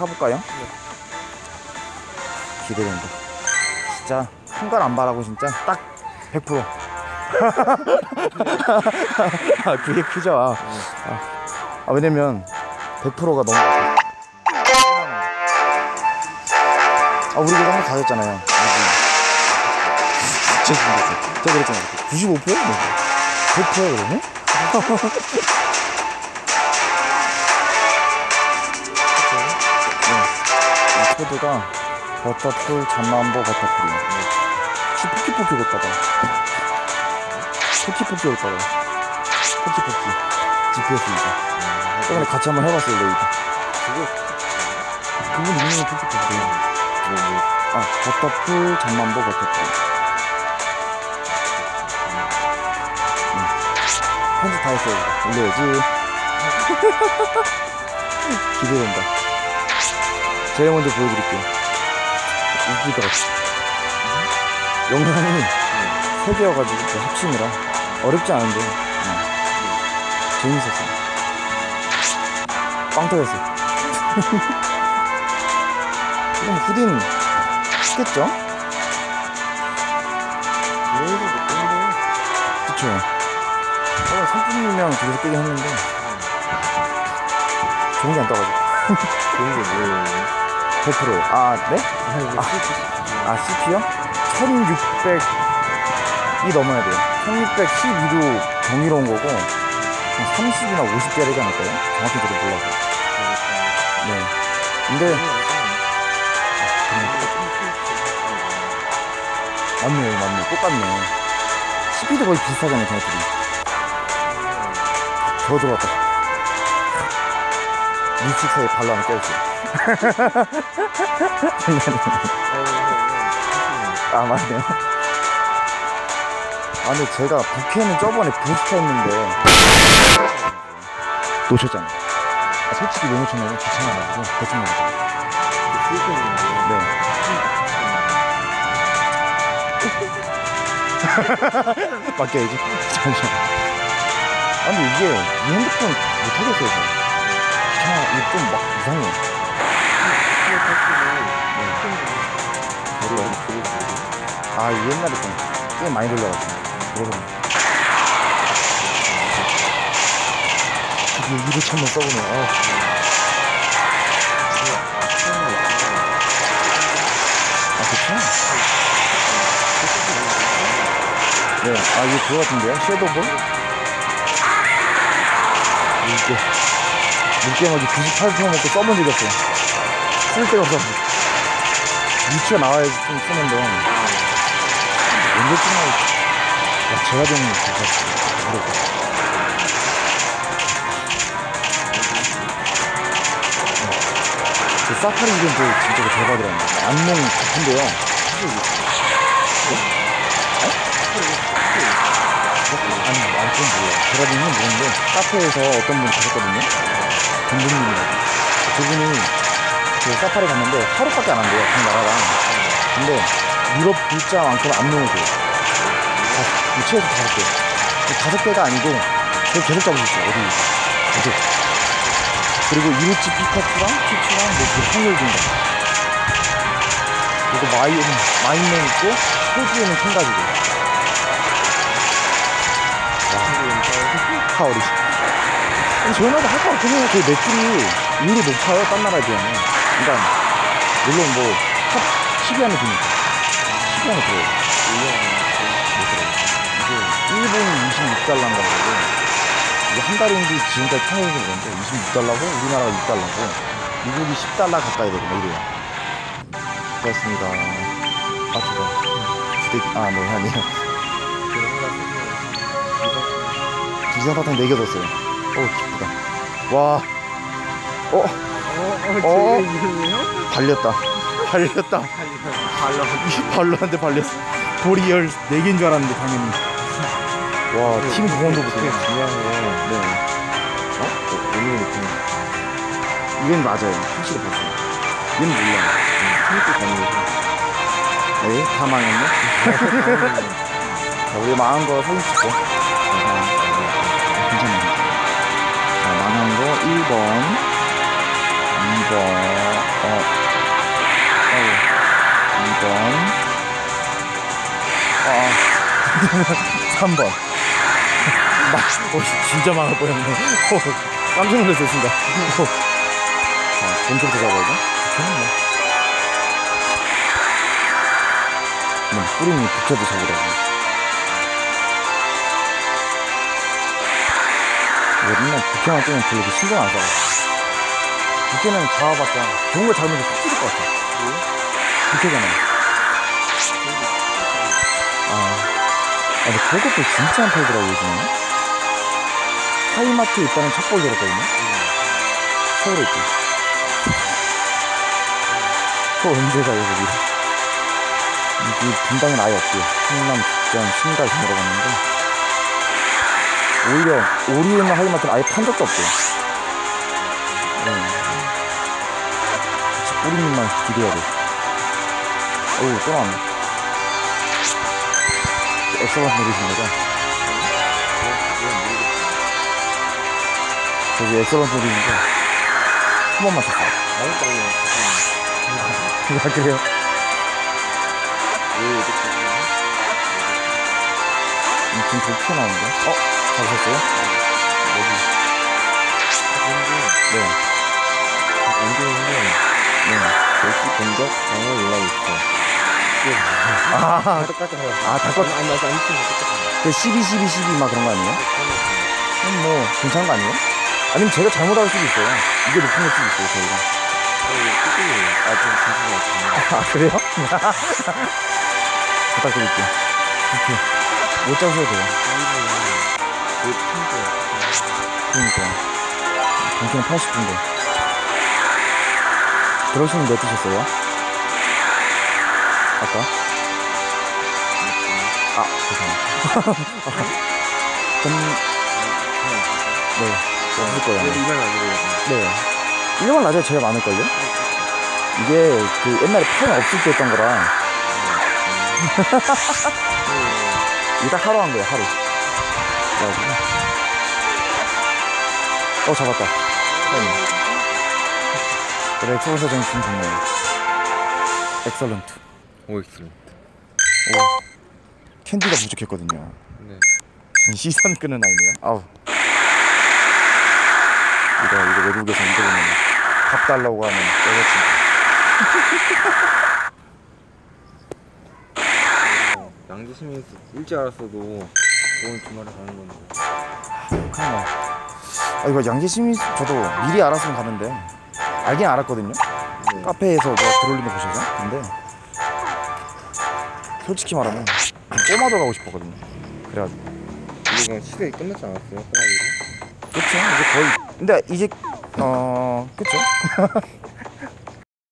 가볼까요? 네. 기대된다. 진짜 순간 안 바라고 진짜 딱 100%. 그게 크죠. 왜냐면 100%가 너무. 우리 그거 한번 가졌잖아요. 진짜 신기했어. 제가 그랬잖아요. 95%? 100%야 그러네? 코드가 버터풀, 잠만보, 버터풀이에요. 포키포키 걷다가 포키포키 GPS입니다. 저번에 같이 한번 해봤어요. 레이다 그분 있는 포키포키. 버터풀, 잠만보, 버터풀. 편집 다 했어요. 올려야지. 기대된다. 제일 먼저 보여드릴게요. 웃기다. 영상이 세 개여가지고 합치느라 어렵지 않은데 재밌었어요. 빵 터졌어요. 그럼 후딘 쉽겠죠? 그쵸. 3분이면 계속 깨긴 했는데 좋은 게 안 떠가지고. 좋은 게 뭐예요? 100%요. 네? CP요? 1600이 넘어야 돼요. 1612도 정의로운 거고, 한 30이나 50개 되지 않을까요? 정확히 저도 몰라서. 네. 근데, 맞네. 똑같네. CP도 거의 비슷하잖아요, 정확히. 더 좋았다. 미식 사이에 발로 하나 껴있어요. 맞네요. 근데 제가 부캐는 저번에 부스터 했는데 놓쳤잖아요. 솔직히 너무 좋네요. 귀찮아가지고 대충 먹었어요. 네. 맡겨야지. 잠시만. 근데 이게 이 핸드폰 못하겠어요, 제가. 이게 좀 막 이상해. 옛날에 좀 게임 많이 돌려가지고. 이거 참 못 써보네. 그쵸? 이거 그거 같은데요? 섀도우볼? 이게. 물게임하기 98% 먹고 써본 적이 없어요. 쓸데가 없어가지고. 위치가 나와야지 좀 쓰는데. 언제쯤 나올지. 제가 되는 게 좋겠어요. 그 사파리 이름도 진짜 대박이라는데. 안몽 같은데요. 좀 몰라요. 제가 되는 건 모르는데, 카페에서 어떤 분이 계셨거든요. 감독님입니다. 그분이 그 사파리 갔는데 하루밖에 안 한대요, 각 나라랑. 근데 유럽 글자만큼 안 넣어줘요. 최소 5개. 5개가 아니고 그걸 계속 잡을 수 있어요. 어디 계속. 그리고 이루치 피카츄랑 피츄랑 그 확률 증가. 그리고 마인맨 있고 호주에는 1가지고. 파워리. 저희 나라도 할 것 같긴 해요. 그 매출이 의외로 높아요, 딴 나라에 비하면. 그러니까 물론 뭐 탑 10위 안에 드니까 10위 안에 들어요. 이게 1분 26달러인 거고, 이게 한 달인지 지금까지 평균이 그런데 26달러고 우리나라가 6달러고 미국이 10달러 가까이 되거든요. 이래요. 고맙습니다. 비상사탕 4개 줬어요. 기쁘다. 와. 발렸다. 발랐는데 발렸어. 도리얼 4개인 줄 알았는데, 당연히. 와, 팀 구원도 못해. 이건 맞아요. 확실히 봤어요. 얘는 몰라요. 다 망했네? 우리 망한 거 사진 찍고. 괜찮아요. 1번, 2번, 3번. 진짜 많아 보였네. 깜짝 놀랐습니다. 자, 왼쪽도 잡아야죠. 뿌리니 붙여도 잡으라고. 맨날 부캐만 뜨면 별로 신경 안 써요. 부캐는 잡아봤자 좋은 거 잡으면 쏙 찢을 것 같아. 부캐잖아요. 근데 그것도 진짜 안 팔더라고요, 요즘에. 하이마트에 있다는 첩보를 들었거든요. 서울에 있지. 그거 언제 사요, 거기? 분당은 아예 없고요. 충남, 북경, 신갈에서 물어봤는데. 오히려 오리나 하이마트는 아예 판 적도 없어요. 뿌리님만 기대해야 돼. 어우, 또 나왔네. 엑스라이드 누르신 거죠? 저기 엑스라이드 누르니까 한 번만 쳤어요. 아, 그래요? 지금 좀 튀어나오는데? 어? 가셨어요? 네. 역시 공격 강을 올라오고 있어. 그 12 막 그런 거 아니에요? 뭐 괜찮은 거 아니에요? 아니면 제가 잘못 알 수도 있어요. 이게 높은 걸 수도 있어요, 저희가. 그래요? 부탁드릴게요. 못 잡으셔도 돼요. 그러니까 당신은 80분대 들어오시는 몇 드셨어요? 아까? 죄송합니다. 없을 거예요. 네, 1번 낮에 제일 많을걸요? 이게 그 옛날에 펜 없을 때 했던 거라 이따 하루 한 거예요, 하루. 잡았다. 그래, 엑소에서 정신 좋네요. 엑설런트. 오, 엑설런트. 오, 캔디가 부족했거든요. 네. 시선 끄는 아이네요. 아우. 이거 외국에서 인터뷰는 밥 달라고 하는 여자친구. 양지심이 일찍 알았어도. 오늘 주말에 가는 건데. 그렇구나. 이거 양재시민 저도 미리 알았으면 가는데 알긴 알았거든요. 네. 카페에서 제가 글 올린 거 보셔서. 근데 솔직히 말하면 꼬마도 가고 싶었거든요. 그래가지고 이거 시대에 끝났지 않았어요? 꼬마도? 그쵸, 이제 거의. 근데 이제 그쵸.